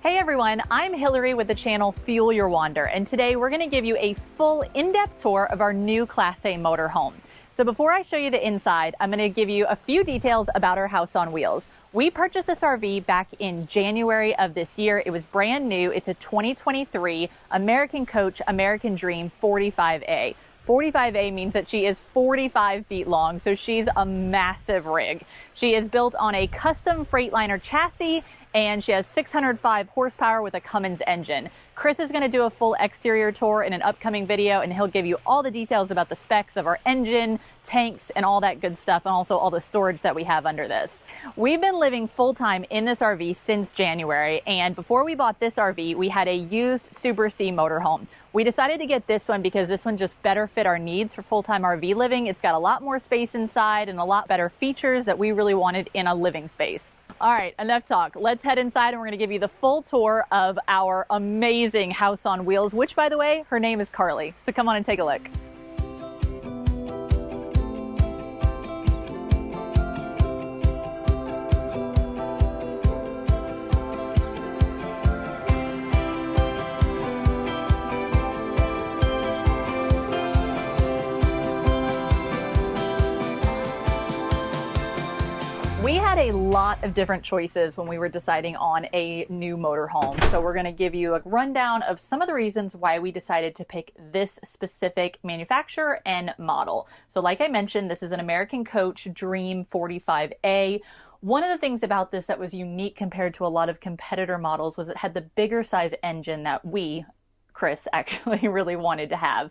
Hey everyone, I'm Hillary with the channel Fuel Your Wander, and today we're going to give you a full in-depth tour of our new Class A motorhome. So before I show you the inside, I'm going to give you a few details about our house on wheels. We purchased this RV back in January of this year. It was brand new. It's a 2023 American Coach American Dream 45A. 45A means that she is 45 feet long, so she's a massive rig. She is built on a custom Freightliner chassis, and she has 605 horsepower with a Cummins engine. Chris is going to do a full exterior tour in an upcoming video, and he'll give you all the details about the specs of our engine, tanks, and all that good stuff, and also all the storage that we have under this. We've been living full-time in this RV since January, and before we bought this RV, we had a used Super C motorhome. We decided to get this one because this one just better fit our needs for full-time RV living. It's got a lot more space inside and a lot better features that we really wanted in a living space. All right, enough talk. Let's head inside, and we're gonna give you the full tour of our amazing house on wheels, which, by the way, her name is Carly. So come on and take a look. We had a lot of different choices when we were deciding on a new motorhome, so we're going to give you a rundown of some of the reasons why we decided to pick this specific manufacturer and model. So like I mentioned, this is an American Coach Dream 45A. One of the things about this that was unique compared to a lot of competitor models was it had the bigger size engine that Chris actually really wanted to have.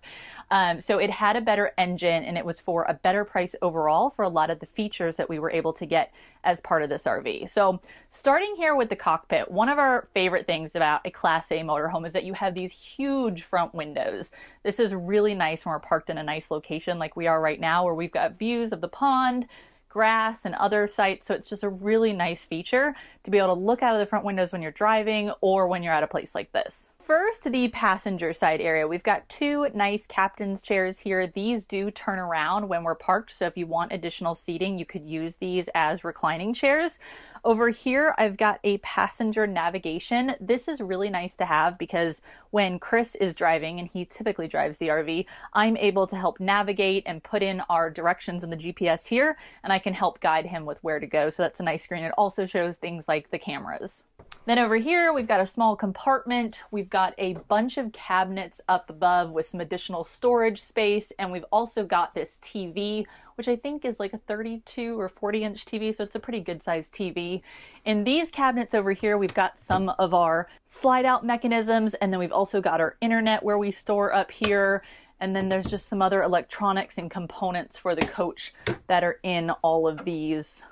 So it had a better engine, and it was for a better price overall for a lot of the features that we were able to get as part of this RV. So starting here with the cockpit, one of our favorite things about a Class A motorhome is that you have these huge front windows. This is really nice when we're parked in a nice location like we are right now, where we've got views of the pond, grass, and other sites. So it's just a really nice feature to be able to look out of the front windows when you're driving or when you're at a place like this. First, the passenger side area. We've got two nice captain's chairs here. These do turn around when we're parked, so if you want additional seating, you could use these as reclining chairs. Over here, I've got a passenger navigation. This is really nice to have because when Chris is driving, and he typically drives the RV, I'm able to help navigate and put in our directions in the GPS here, and I can help guide him with where to go. So that's a nice screen. It also shows things like the cameras. Then over here, we've got a small compartment. We've got a bunch of cabinets up above with some additional storage space. And we've also got this TV, which I think is like a 32 or 40 inch TV. So it's a pretty good sized TV. In these cabinets over here, we've got some of our slide out mechanisms. And then we've also got our internet where we store up here. And then there's just some other electronics and components for the coach that are in all of these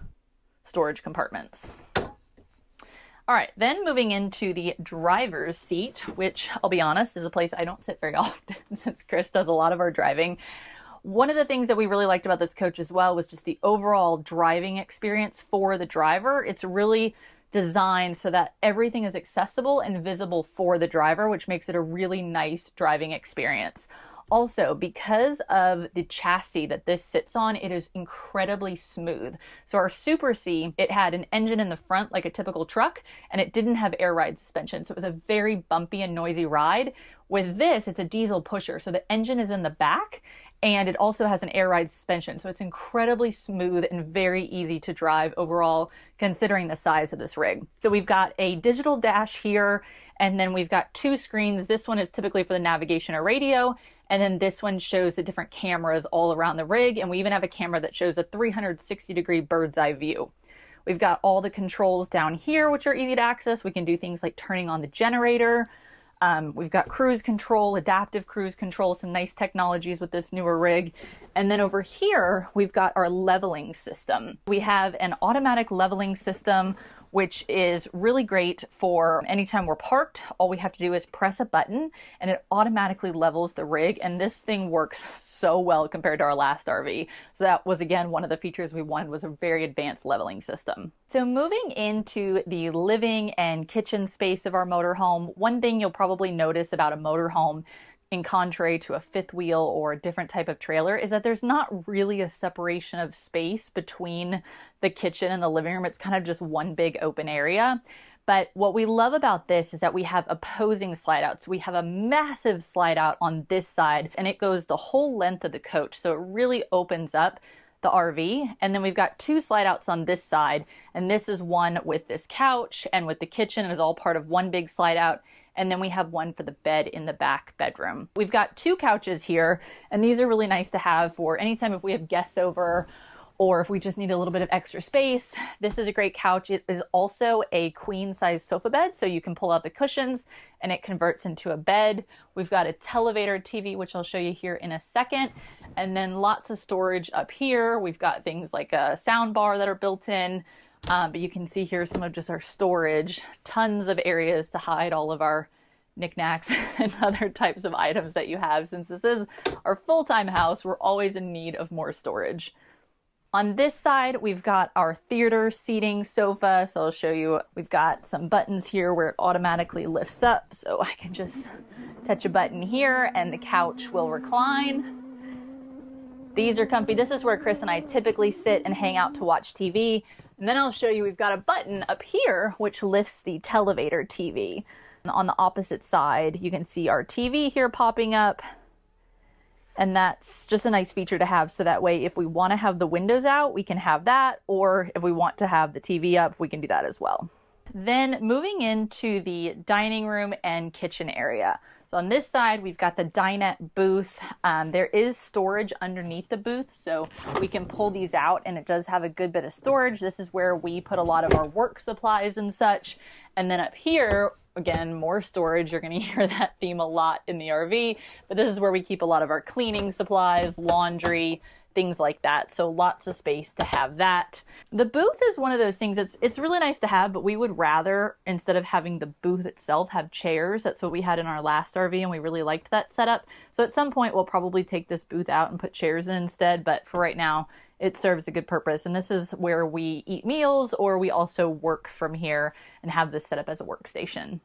storage compartments. All right, then moving into the driver's seat, which I'll be honest is a place I don't sit very often since Chris does a lot of our driving. One of the things that we really liked about this coach as well was just the overall driving experience for the driver. It's really designed so that everything is accessible and visible for the driver, which makes it a really nice driving experience. Also, because of the chassis that this sits on, it is incredibly smooth. So our Super C, it had an engine in the front like a typical truck, and it didn't have air ride suspension. So it was a very bumpy and noisy ride. With this, it's a diesel pusher. So the engine is in the back, and it also has an air ride suspension. So it's incredibly smooth and very easy to drive overall, considering the size of this rig. So we've got a digital dash here, and then we've got two screens. This one is typically for the navigation or radio. And then this one shows the different cameras all around the rig. And we even have a camera that shows a 360-degree bird's eye view. We've got all the controls down here, which are easy to access. We can do things like turning on the generator. We've got cruise control, adaptive cruise control, some nice technologies with this newer rig. And then over here, we've got our leveling system. We have an automatic leveling system, which is really great for anytime we're parked. All we have to do is press a button and it automatically levels the rig. And this thing works so well compared to our last RV. So that was, again, one of the features we wanted, was a very advanced leveling system. So moving into the living and kitchen space of our motorhome, one thing you'll probably notice about a motorhome, in contrary to a fifth wheel or a different type of trailer, is that there's not really a separation of space between the kitchen and the living room. It's kind of just one big open area. But what we love about this is that we have opposing slide outs. So we have a massive slide out on this side and it goes the whole length of the coach. So it really opens up the RV. And then we've got two slide outs on this side. And this is one with this couch and with the kitchen. It is all part of one big slide out. And then we have one for the bed in the back bedroom. We've got two couches here, and these are really nice to have for anytime if we have guests over or if we just need a little bit of extra space. This is a great couch. It is also a queen size sofa bed, so you can pull out the cushions and it converts into a bed. We've got a Televator TV, which I'll show you here in a second. And then lots of storage up here. We've got things like a sound bar that are built in, but you can see here some of just our storage, tons of areas to hide all of our knickknacks and other types of items that you have. Since this is our full-time house, we're always in need of more storage. On this side, we've got our theater seating sofa. So I'll show you, we've got some buttons here where it automatically lifts up. So I can just touch a button here and the couch will recline. These are comfy. This is where Chris and I typically sit and hang out to watch TV. And then I'll show you, we've got a button up here which lifts the Televator TV. And on the opposite side, you can see our TV here popping up. And that's just a nice feature to have, so that way if we want to have the windows out, we can have that, or if we want to have the TV up, we can do that as well. Then moving into the dining room and kitchen area. So on this side, we've got the dinette booth. There is storage underneath the booth, so we can pull these out and it does have a good bit of storage. This is where we put a lot of our work supplies and such. And then up here, again, more storage. You're going to hear that theme a lot in the RV, but this is where we keep a lot of our cleaning supplies, laundry, things like that. So lots of space to have that. The booth is one of those things that's, it's really nice to have, but we would rather, instead of having the booth itself, have chairs. That's what we had in our last RV and we really liked that setup. So at some point we'll probably take this booth out and put chairs in instead, but for right now it serves a good purpose. And this is where we eat meals, or we also work from here and have this set up as a workstation.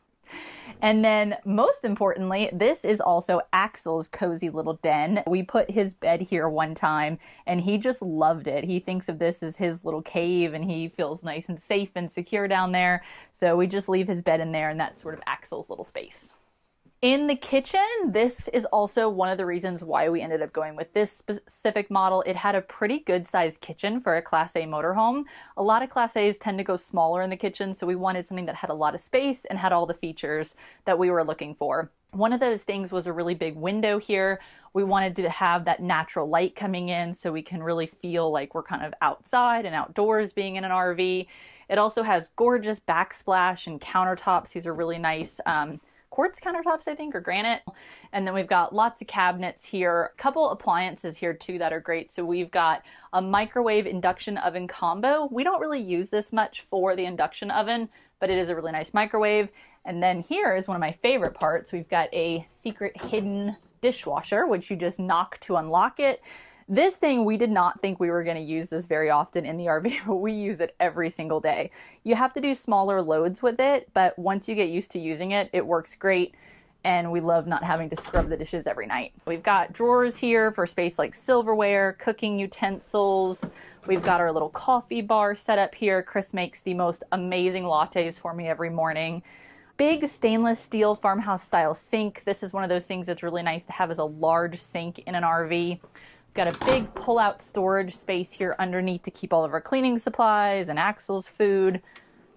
And then most importantly, this is also Axel's cozy little den. We put his bed here one time and he just loved it. He thinks of this as his little cave and he feels nice and safe and secure down there. So we just leave his bed in there, and that's sort of Axel's little space. In the kitchen, this is also one of the reasons why we ended up going with this specific model. It had a pretty good sized kitchen for a Class A motorhome. A lot of Class A's tend to go smaller in the kitchen, so we wanted something that had a lot of space and had all the features that we were looking for. One of those things was a really big window here. We wanted to have that natural light coming in so we can really feel like we're kind of outside and outdoors being in an RV. It also has gorgeous backsplash and countertops. These are really nice, quartz countertops, I think, or granite. And then we've got lots of cabinets here, a couple appliances here too that are great. So we've got a microwave induction oven combo. We don't really use this much for the induction oven, but it is a really nice microwave. And then here is one of my favorite parts. We've got a secret hidden dishwasher, which you just knock to unlock it. This thing, we did not think we were going to use this very often in the RV, but we use it every single day. You have to do smaller loads with it, but once you get used to using it, it works great. And we love not having to scrub the dishes every night. We've got drawers here for space like silverware, cooking utensils. We've got our little coffee bar set up here. Chris makes the most amazing lattes for me every morning. Big stainless steel farmhouse style sink. This is one of those things that's really nice to have as a large sink in an RV. Got a big pull-out storage space here underneath to keep all of our cleaning supplies and Axel's food.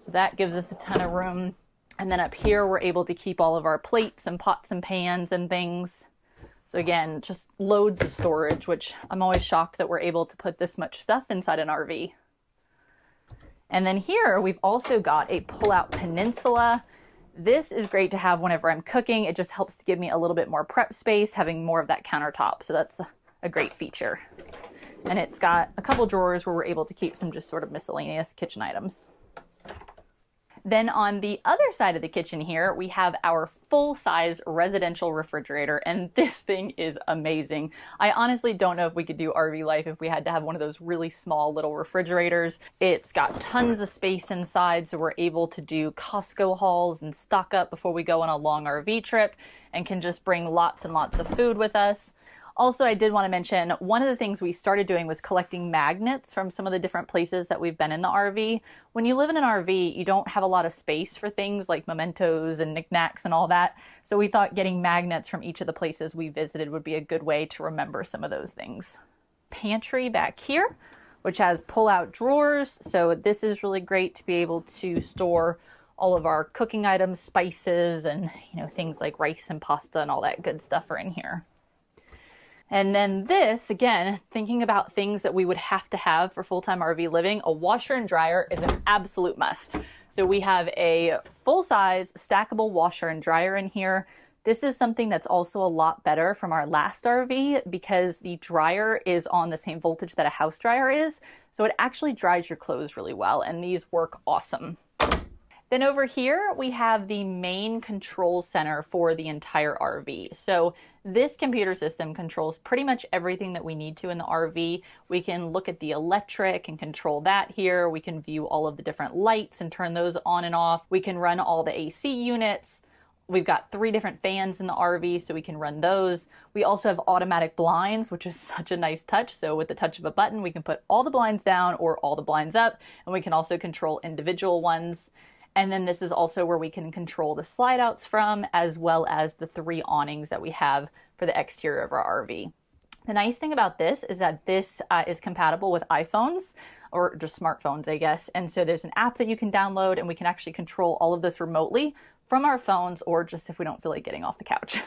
So that gives us a ton of room. And then up here, we're able to keep all of our plates and pots and pans and things. So again, just loads of storage, which I'm always shocked that we're able to put this much stuff inside an RV. And then here, we've also got a pull-out peninsula. This is great to have whenever I'm cooking. It just helps to give me a little bit more prep space, having more of that countertop. So that's a great feature. And it's got a couple drawers where we're able to keep some just sort of miscellaneous kitchen items. Then on the other side of the kitchen here, we have our full-size residential refrigerator, and this thing is amazing. I honestly don't know if we could do RV life if we had to have one of those really small little refrigerators. It's got tons of space inside, so we're able to do Costco hauls and stock up before we go on a long RV trip, and can just bring lots and lots of food with us. Also, I did want to mention one of the things we started doing was collecting magnets from some of the different places that we've been in the RV. When you live in an RV, you don't have a lot of space for things like mementos and knickknacks and all that. So we thought getting magnets from each of the places we visited would be a good way to remember some of those things. Pantry back here, which has pull-out drawers. So this is really great to be able to store all of our cooking items, spices, and things like rice and pasta and all that good stuff are in here. And then this, again, thinking about things that we would have to have for full-time RV living, a washer and dryer is an absolute must. So we have a full-size stackable washer and dryer in here. This is something that's also a lot better from our last RV because the dryer is on the same voltage that a house dryer is. So it actually dries your clothes really well, and these work awesome. Then over here, we have the main control center for the entire RV. So this computer system controls pretty much everything that we need to in the RV. We can look at the electric and control that here. We can view all of the different lights and turn those on and off. We can run all the AC units. We've got 3 different fans in the RV, so we can run those. We also have automatic blinds, which is such a nice touch. So with the touch of a button, we can put all the blinds down or all the blinds up, and we can also control individual ones. And then this is also where we can control the slide outs from, as well as the 3 awnings that we have for the exterior of our RV. The nice thing about this is that this is compatible with iPhones, or just smartphones, I guess. And so there's an app that you can download, and we can actually control all of this remotely from our phones, or just if we don't feel like getting off the couch.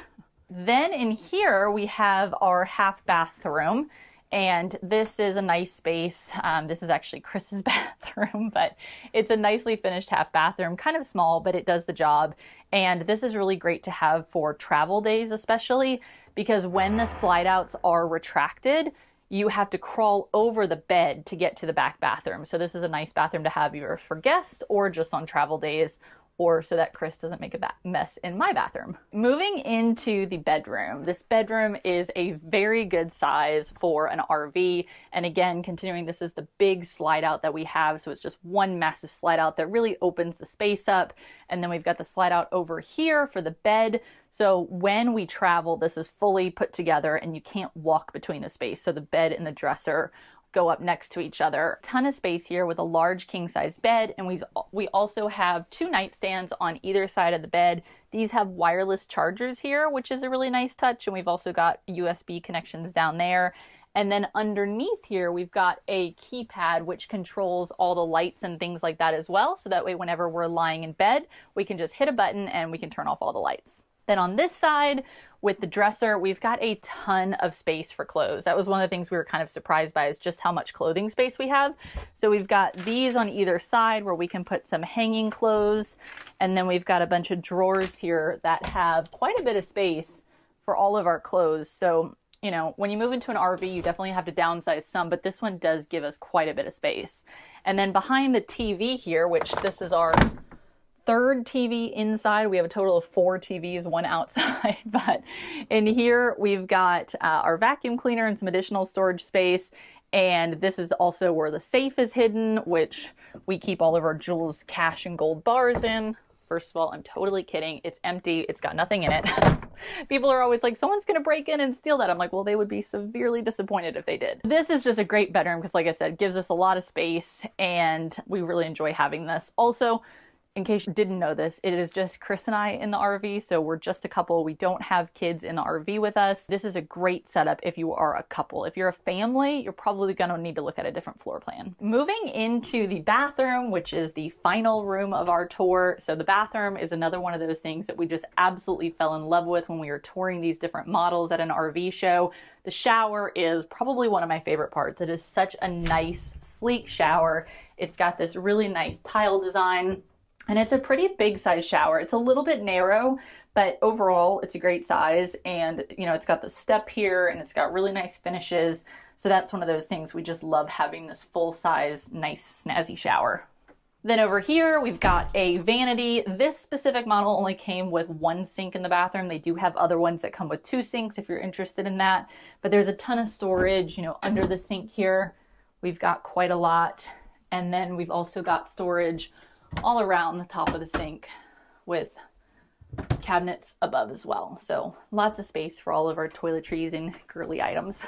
Then in here, we have our half bathroom. And this is a nice space. This is actually Chris's bathroom, but it's a nicely finished half bathroom, kind of small, but it does the job. And this is really great to have for travel days, especially because when the slide outs are retracted, you have to crawl over the bed to get to the back bathroom. So this is a nice bathroom to have either for guests or just on travel days, or so that Chris doesn't make a mess in my bathroom. Moving into the bedroom. This bedroom is a very good size for an RV. And again, continuing, this is the big slide out that we have. So it's just one massive slide out that really opens the space up. And then we've got the slide out over here for the bed. So when we travel, this is fully put together and you can't walk between the space. So the bed and the dresser go up next to each other. Ton of space here with a large king-size bed, and we also have 2 nightstands on either side of the bed. These have wireless chargers here, which is a really nice touch, and we've also got USB connections down there. And then underneath here, we've got a keypad which controls all the lights and things like that as well, so that way whenever we're lying in bed, we can just hit a button and we can turn off all the lights. Then on this side, with the dresser, we've got a ton of space for clothes. That was one of the things we were kind of surprised by, is just how much clothing space we have. So we've got these on either side where we can put some hanging clothes. And then we've got a bunch of drawers here that have quite a bit of space for all of our clothes. So, when you move into an RV, you definitely have to downsize some, but this one does give us quite a bit of space. And then behind the TV here, which this is our 3rd TV inside. We have a total of 4 TVs, 1 outside, but in here we've got our vacuum cleaner and some additional storage space. And this is also where the safe is hidden, which we keep all of our jewels, cash, and gold bars in. First of all, I'm totally kidding. It's empty. It's got nothing in it. People are always like, someone's going to break in and steal that. I'm like, well, they would be severely disappointed if they did. This is just a great bedroom because, like I said, gives us a lot of space and we really enjoy having this. Also, in case you didn't know this, it is just Chris and I in the RV, so we're just a couple. We don't have kids in the RV with us. This is a great setup if you are a couple. If you're a family, you're probably gonna need to look at a different floor plan. Moving into the bathroom, which is the final room of our tour. So the bathroom is another one of those things that we just absolutely fell in love with when we were touring these different models at an RV show. The shower is probably one of my favorite parts. It is such a nice, sleek shower. It's got this really nice tile design. And it's a pretty big size shower. It's a little bit narrow, but overall it's a great size. And it's got the step here and it's got really nice finishes. So that's one of those things we just love, having this full size, nice snazzy shower. Then over here, we've got a vanity. This specific model only came with 1 sink in the bathroom. They do have other ones that come with 2 sinks if you're interested in that, but there's a ton of storage, under the sink here. We've got quite a lot. And then we've also got storage all around the top of the sink with cabinets above as well. So lots of space for all of our toiletries and girly items.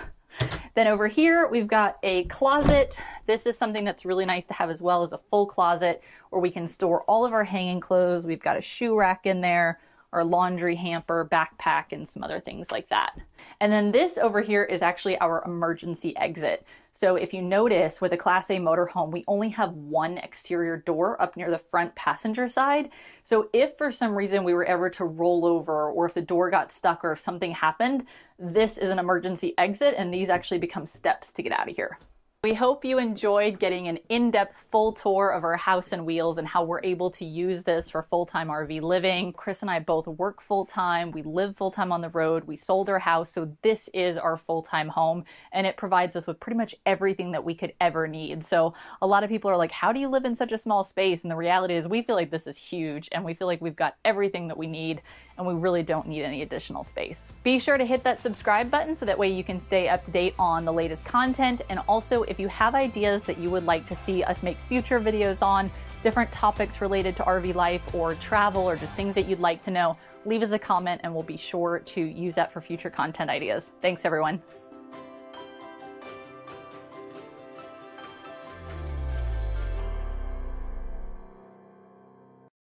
Then over here, we've got a closet. This is something that's really nice to have as well, as a full closet where we can store all of our hanging clothes. We've got a shoe rack in there, our laundry hamper, backpack, and some other things like that. And then this over here is actually our emergency exit. So if you notice, with a Class A motorhome, we only have one exterior door up near the front passenger side. So if for some reason we were ever to roll over, or if the door got stuck, or if something happened, this is an emergency exit, and these actually become steps to get out of here. We hope you enjoyed getting an in-depth full tour of our house and wheels and how we're able to use this for full-time RV living. Chris and I both work full-time, we live full-time on the road, we sold our house, so this is our full-time home, and it provides us with pretty much everything that we could ever need. So a lot of people are like, how do you live in such a small space? And the reality is, we feel like this is huge, and we feel like we've got everything that we need, and we really don't need any additional space. Be sure to hit that subscribe button so that way you can stay up to date on the latest content, and also if you have ideas that you would like to see us make future videos on, different topics related to RV life or travel, or just things that you'd like to know, leave us a comment and we'll be sure to use that for future content ideas. Thanks everyone.